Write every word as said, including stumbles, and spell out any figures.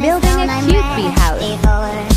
building a cute bee house.